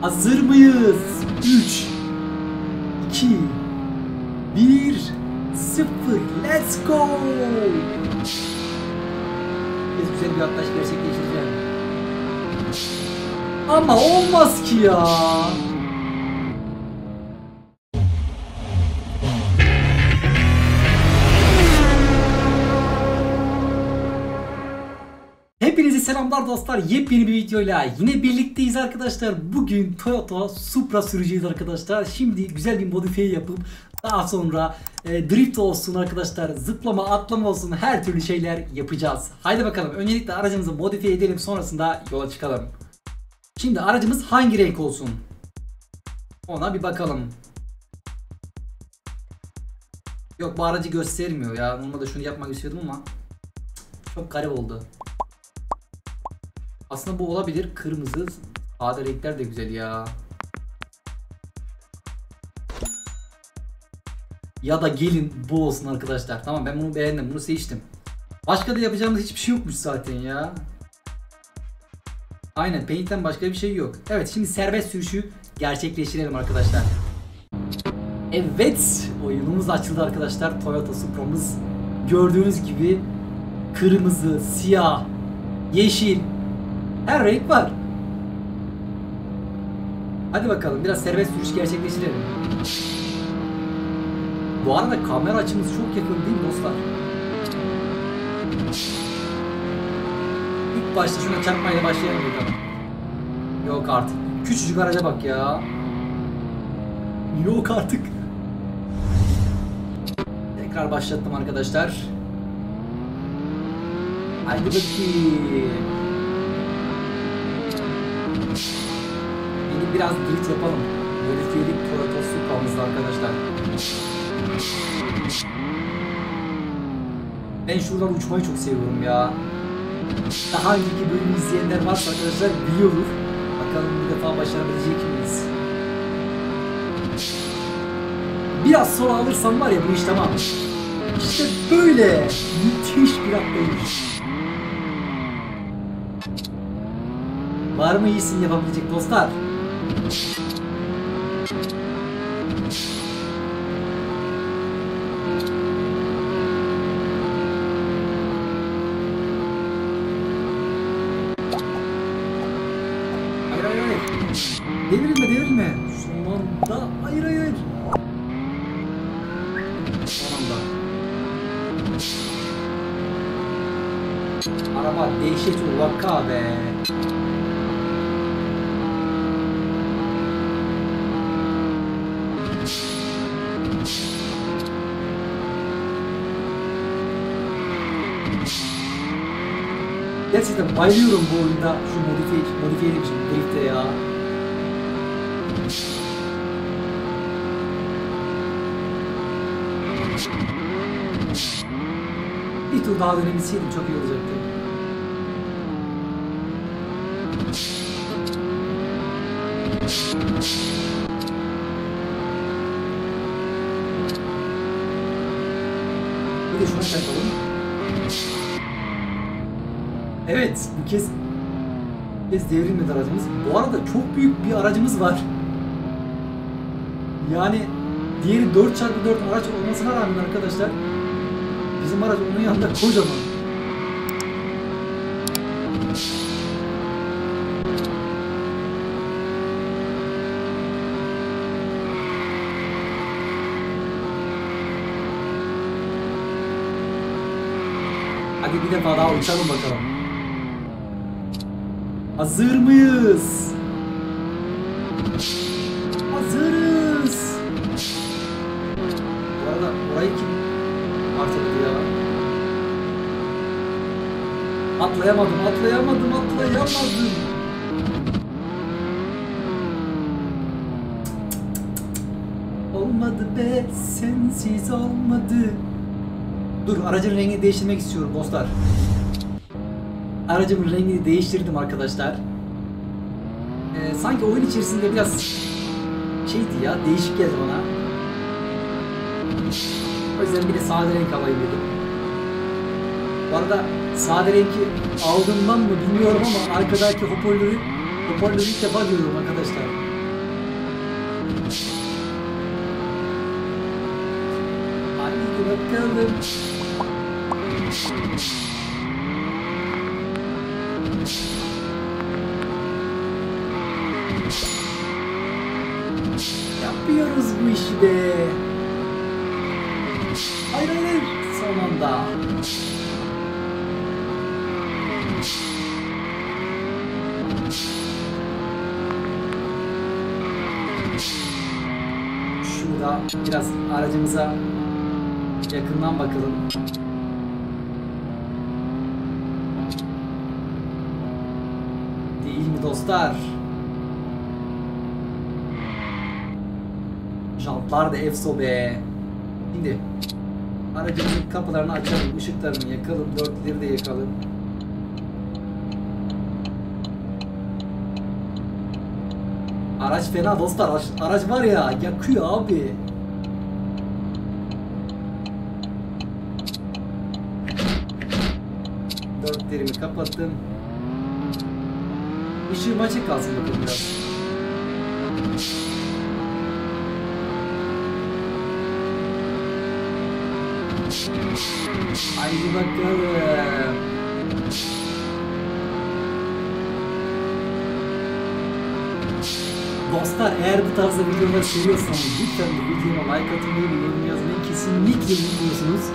Hazır mıyız? 3, 2, 1, 0. Let's go! Güzel bir atlaş gerçekleştireceğim. Ama olmaz ki ya. Hepinize selamlar dostlar. Yepyeni bir videoyla yine birlikteyiz arkadaşlar. Bugün Toyota Supra süreceğiz arkadaşlar. Şimdi güzel bir modifiye yapıp daha sonra drift olsun arkadaşlar, zıplama, atlama olsun, her türlü şeyler yapacağız. Haydi bakalım, öncelikle aracımızı modifiye edelim, sonrasında yola çıkalım. Şimdi aracımız hangi renk olsun? Ona bir bakalım. Yok, bu aracı göstermiyor ya. Normalde şunu yapmak istiyordum ama çok garip oldu. Aslında bu olabilir. Kırmızı, sade renkler de güzel ya. Ya da gelin bu olsun arkadaşlar. Tamam, ben bunu beğendim, bunu seçtim. Başka da yapacağımız hiçbir şey yokmuş zaten ya. Aynen, paint'ten başka bir şey yok. Evet, şimdi serbest sürüşü gerçekleştirelim arkadaşlar. Evet, oyunumuz açıldı arkadaşlar. Toyota Supra'mız gördüğünüz gibi kırmızı, siyah, yeşil, her renk var. Hadi bakalım, biraz serbest sürüş gerçekleştirelim. Bu arada kamera açımız çok yakın değil mi dostlar? İlk başta şuna çarpmayla başlayalım bakalım. Yok artık. Küçücük araca bak ya. Yok artık. Tekrar başlattım arkadaşlar. Haydi bakayım. Şimdi biraz drift yapalım. Böyle fiyelik Toyota Supra'mızda arkadaşlar. Ben şuradan uçmayı çok seviyorum ya. Daha önceki bölümü izleyenler varsa arkadaşlar biliyoruz. Bakalım bu defa başarabilecek miyiz? Biraz sola alırsam var ya, bu iş tamam. İşte böyle müthiş bir atlayış. Var mı iyisini yapabilecek dostlar? Devirme, devirme. Şu anda hayır. Şu anda. Araba değişik ulak abi. Gerçekten bayılıyorum bu oyunda şu modifiye edilmiş drift'e ya. Bir tur daha dönemesiydim, çok iyi olacaktı. Bir de şuna çakalım. Evet, bu kez devrilmedi aracımız. Bu arada çok büyük bir aracımız var. Yani diğeri 4x4 araç olmasına rağmen arkadaşlar, bizim aracı onun yanında kocaman. Hadi bir defa daha uçalım bakalım. Hazır mıyız? Hazırız. Bu arada orayı kim artık ya? Atlayamadım. Olmadı be, sensiz olmadı. Dur, aracın rengini değiştirmek istiyorum dostlar. Aracımın rengini değiştirdim arkadaşlar. Sanki oyun içerisinde biraz şeydi ya, değişik geldi bana. O yüzden bir de sade renk alayım dedim. Bu arada sade rengi aldığımdan mı bilmiyorum ama arkadaki hoparlörü ilk defa görüyorum arkadaşlar. Yapıyoruz bu işi de. Hayır hayır, son anda. Şurada biraz aracımıza yakından bakalım. Değil mi dostlar? Jantlar da efso be. Şimdi aracımızın kapılarını açalım, ışıklarını yakalım, dörtlüleri de yakalım. Araç fena dostlar, araç var ya, yakıyor abi. Dörtlerimi kapattım. Işığım açık kalsın bakalım biraz. Haydi bakalım. Dostlar, eğer bu tarzda videoları seviyorsanız lütfen bu videoma like atmayı ve yorum yazmayı kesinlikle unutmuyorsunuz.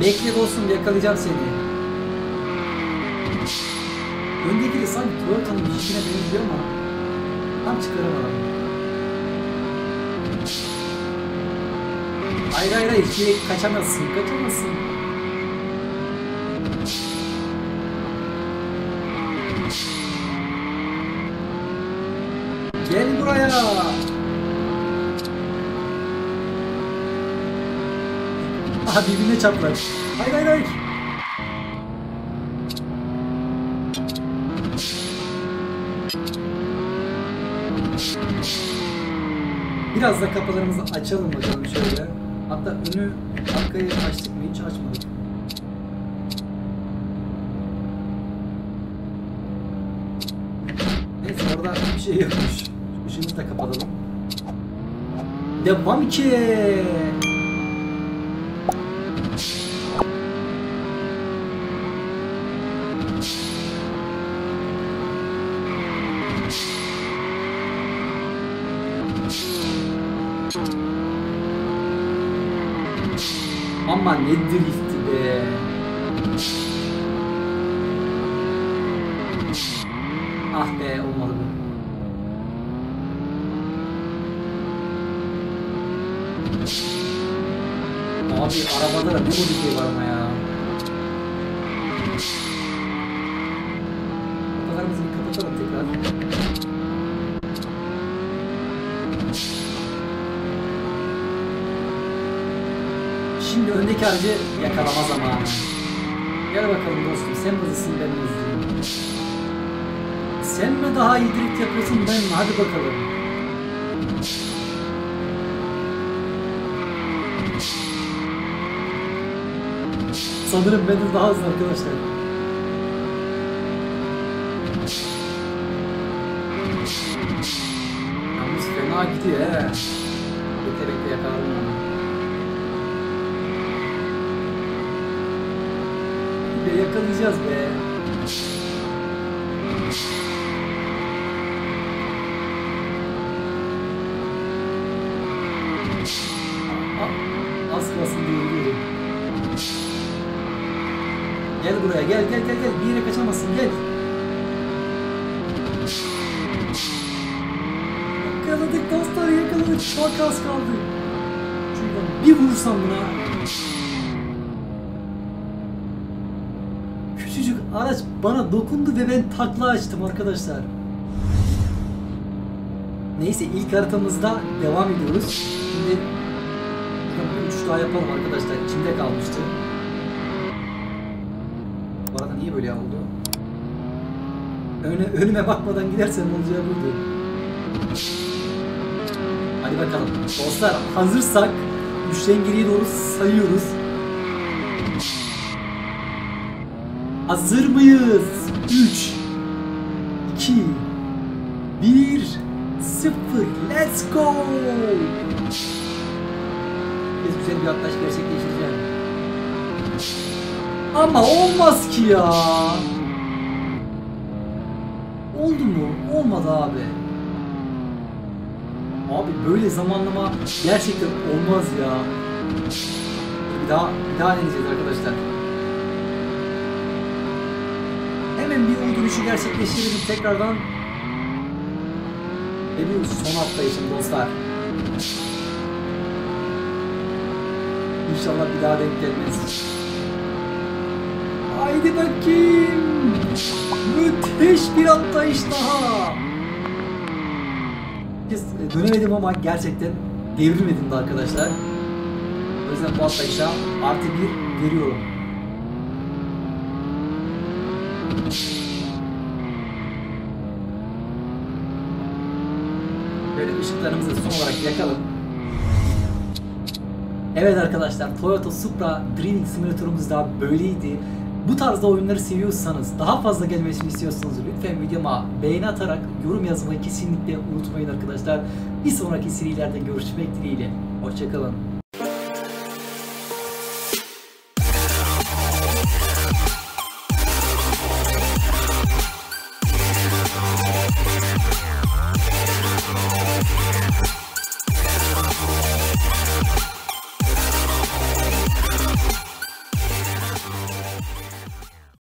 Bekle dostum, yakalayacağım seni. Öndeki de sanki Toyota'nın işine benziyor ama tam çıkaramadım. Hayır hayır hayır, kaçamazsın, kaçamazsın. Gel buraya. Aha, birbirine çarptılar. Hayır hayır hayır. Biraz da kapılarımızı açalım bakalım şöyle. Hatta önü arkayı açtık mı, hiç açmadık. Neyse, orada bir şey yokmuş. Işığımızı da kapatalım. Devam ki. Ama ne drifti be. Ah be, olmadı be. Abi arabada da bir modifiye var ama ya. Kapılarımızı bir kapatalım tekrar. Şimdi öndeki aracı yakalama zamanı. Gel bakalım dostum, sen hızlısın, ben hızlıyım. Sen mi daha iyi drift yapıyorsun, ben mi? Hadi bakalım. Sanırım ben de daha hızlı arkadaşlar. Yalnız fena gidiyor he. Yeterekle yakaladım ama. Yakalayacağız be. Az kalsın diyorum. Gel buraya, gel gel gel gel, bir yere kaçamazsın, gel. Yakaladık dostlar, yakaladık. Çok az kaldı. Şuradan bir vursam buna. Küçücük araç bana dokundu ve ben takla açtım arkadaşlar. Neyse, ilk haritamızda devam ediyoruz. Şimdi bir uçuş daha yapalım arkadaşlar. İçimde kalmıştı. Bu arada niye böyle oldu? Önüme bakmadan gidersen olacağı buydu. Hadi bakalım. Dostlar, hazırsak üçten geriye doğru sayıyoruz. Hazır mıyız? 3 2 Let's go! Biz güzel bir atlaş gerçekleştireceğim. Ama olmaz ki ya. Oldu mu? Olmadı abi. Abi böyle zamanlama gerçekten olmaz ya. Bir daha deneyeceğiz arkadaşlar. Hemen bir uyduruşu gerçekleştirelim tekrardan. Ve bir son atlayışım dostlar. İnşallah bir daha denk gelmez. Haydi bakayım. Müthiş bir atlayış daha. Dönemedim ama gerçekten devrilmedim de arkadaşlar. O yüzden bu atlayışa artı bir veriyorum. Böyle ışıklarımızı son olarak yakalım. Evet arkadaşlar, Toyota Supra Driving Simulator'umuz da böyleydi. Bu tarzda oyunları seviyorsanız, daha fazla gelmesini istiyorsanız lütfen videoma beğeni atarak yorum yazmayı kesinlikle unutmayın arkadaşlar. Bir sonraki serilerde görüşmek dileğiyle. Hoşçakalın.